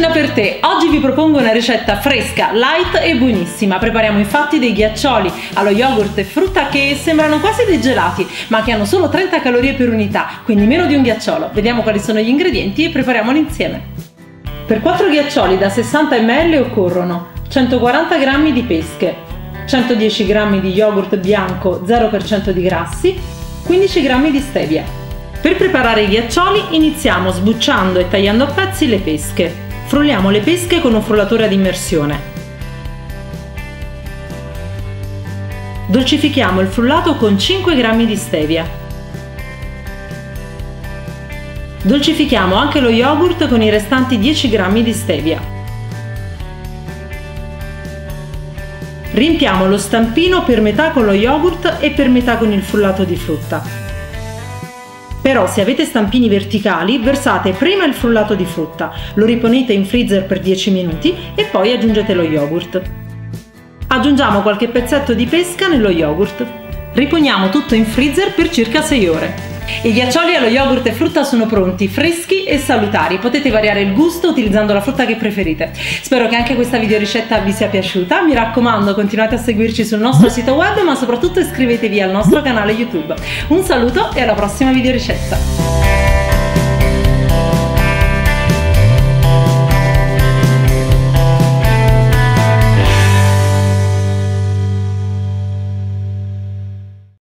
Cucina per te, oggi vi propongo una ricetta fresca, light e buonissima. Prepariamo infatti dei ghiaccioli allo yogurt e frutta che sembrano quasi dei gelati, ma che hanno solo 30 calorie per unità, quindi meno di un ghiacciolo. Vediamo quali sono gli ingredienti e prepariamoli insieme. Per 4 ghiaccioli da 60 ml occorrono 140 g di pesche, 110 g di yogurt bianco 0% di grassi, 15 g di stevia. Per preparare i ghiaccioli iniziamo sbucciando e tagliando a pezzi le pesche. Frulliamo le pesche con un frullatore ad immersione. Dolcifichiamo il frullato con 5 g di stevia. Dolcifichiamo anche lo yogurt con i restanti 10 g di stevia. Riempiamo lo stampino per metà con lo yogurt e per metà con il frullato di frutta. Però se avete stampini verticali, versate prima il frullato di frutta, lo riponete in freezer per 10 minuti e poi aggiungete lo yogurt. Aggiungiamo qualche pezzetto di pesca nello yogurt. Riponiamo tutto in freezer per circa 6 ore. I ghiaccioli allo yogurt e frutta sono pronti, freschi e salutari. Potete variare il gusto utilizzando la frutta che preferite. Spero che anche questa videoricetta vi sia piaciuta. Mi raccomando, continuate a seguirci sul nostro sito web, ma soprattutto iscrivetevi al nostro canale YouTube. Un saluto e alla prossima videoricetta.